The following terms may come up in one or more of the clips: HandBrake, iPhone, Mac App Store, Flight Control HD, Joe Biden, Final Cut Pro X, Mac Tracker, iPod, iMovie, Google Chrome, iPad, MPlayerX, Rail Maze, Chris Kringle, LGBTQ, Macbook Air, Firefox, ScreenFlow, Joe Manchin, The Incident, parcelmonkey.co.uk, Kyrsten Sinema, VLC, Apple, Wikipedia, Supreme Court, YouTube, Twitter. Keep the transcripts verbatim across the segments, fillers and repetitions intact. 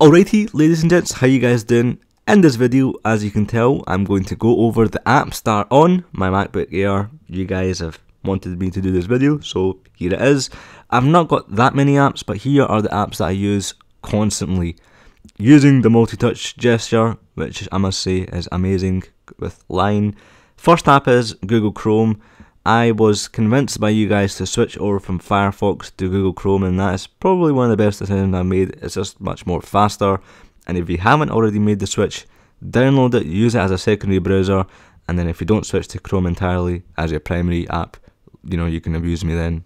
Alrighty, ladies and gents, how you guys doing? In this video, as you can tell, I'm going to go over the App Store on my MacBook Air. You guys have wanted me to do this video, so here it is. I've not got that many apps, but here are the apps that I use constantly. Using the multi-touch gesture, which I must say is amazing with Line. First app is Google Chrome. I was convinced by you guys to switch over from Firefox to Google Chrome, and that is probably one of the best decisions I've made. It's just much more faster, and if you haven't already made the switch, download it, use it as a secondary browser, and then if you don't switch to Chrome entirely as your primary app, you know, you can abuse me then.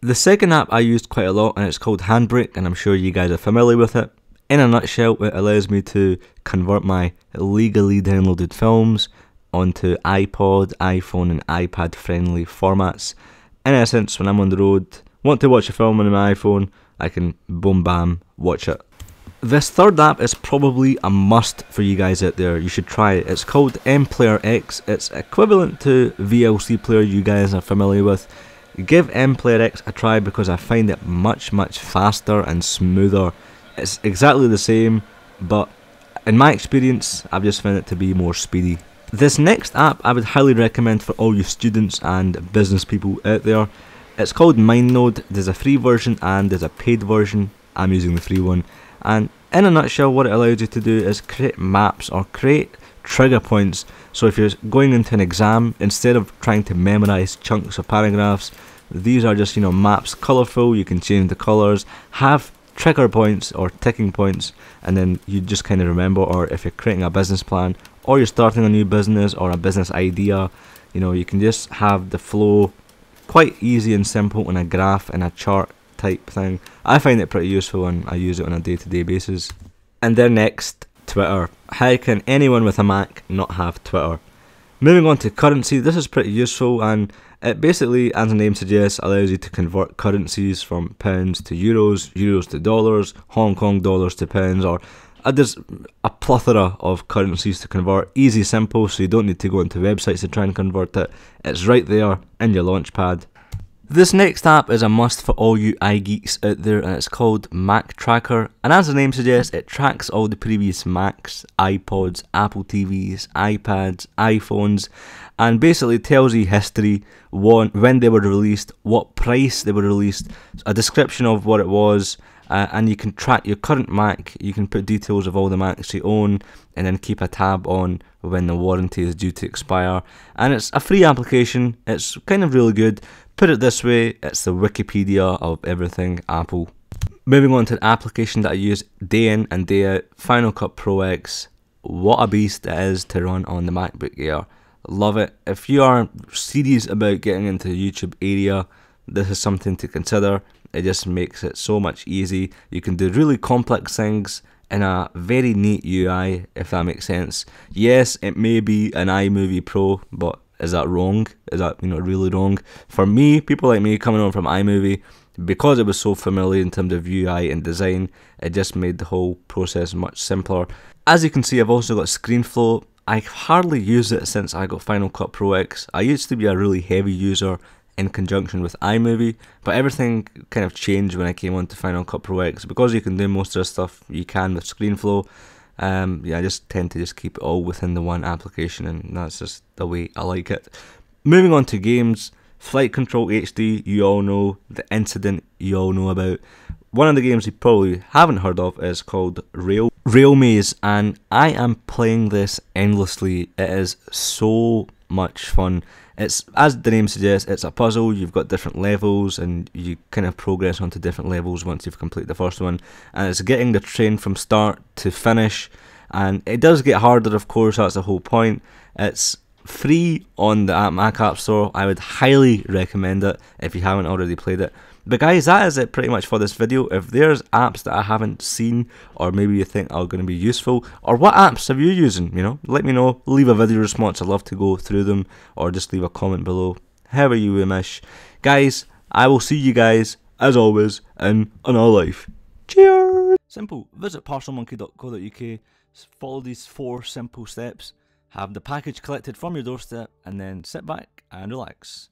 The second app I used quite a lot, and it's called HandBrake, and I'm sure you guys are familiar with it. In a nutshell, it allows me to convert my legally downloaded films onto iPod, iPhone and iPad friendly formats. In essence, when I'm on the road, want to watch a film on my iPhone, I can boom bam, watch it. This third app is probably a must for you guys out there, you should try it. It's called MPlayerX, it's equivalent to V L C player you guys are familiar with. Give MPlayerX a try because I find it much much faster and smoother. It's exactly the same, but in my experience I've just found it to be more speedy. This next app I would highly recommend for all you students and business people out there. It's called MindNode. There's a free version and there's a paid version. I'm using the free one. And in a nutshell, what it allows you to do is create maps or create trigger points. So if you're going into an exam, instead of trying to memorize chunks of paragraphs, these are just, you know, maps, colorful, you can change the colors, have trigger points or ticking points, and then you just kind of remember. Or if you're creating a business plan, or you're starting a new business or a business idea, you know, you can just have the flow quite easy and simple in a graph and a chart type thing. I find it pretty useful and I use it on a day-to-day basis. And then next, Twitter. How can anyone with a Mac not have Twitter? Moving on to currency, this is pretty useful, and it basically, as the name suggests, allows you to convert currencies from pounds to euros, euros to dollars, Hong Kong dollars to pounds, or Uh, there's a plethora of currencies to convert. Easy, simple, so you don't need to go into websites to try and convert it. It's right there in your launchpad. This next app is a must for all you iGeeks out there, and it's called Mac Tracker. And as the name suggests, it tracks all the previous Macs, iPods, Apple T Vs, iPads, iPhones, and basically tells you history, when they were released, what price they were released, a description of what it was, Uh, and you can track your current Mac, you can put details of all the Macs you own, and then keep a tab on when the warranty is due to expire. And it's a free application, it's kind of really good. Put it this way, it's the Wikipedia of everything Apple. Moving on to an application that I use day in and day out, Final Cut Pro X. What a beast it is to run on the MacBook Air. Love it. If you are serious about getting into the YouTube area, this is something to consider. It just makes it so much easy. You can do really complex things in a very neat U I, if that makes sense. Yes, it may be an iMovie Pro, but is that wrong? Is that, you know, really wrong? For me, people like me coming on from iMovie, because it was so familiar in terms of U I and design, it just made the whole process much simpler. As you can see, I've also got ScreenFlow. I hardly use it since I got Final Cut Pro X. I used to be a really heavy user in conjunction with iMovie, but everything kind of changed when I came on to Final Cut Pro X. Because you can do most of the stuff you can with ScreenFlow, um, yeah, I just tend to just keep it all within the one application, and that's just the way I like it. Moving on to games, Flight Control H D, you all know, The Incident, you all know about. One of the games you probably haven't heard of is called Rail, Rail Maze, and I am playing this endlessly. It is so much fun. It's, as the name suggests, it's a puzzle. You've got different levels and you kind of progress onto different levels once you've completed the first one, and it's getting the train from start to finish, and it does get harder, of course, that's the whole point. It's free on the Mac App Store. I would highly recommend it if you haven't already played it. But guys, that is it pretty much for this video. If there's apps that I haven't seen, or maybe you think are going to be useful, or what apps have you using, you know, let me know. Leave a video response, I'd love to go through them, or just leave a comment below, however you wish. Guys, I will see you guys, as always, in another life. Cheers! Simple, visit parcel monkey dot co dot U K, follow these four simple steps, have the package collected from your doorstep, and then sit back and relax.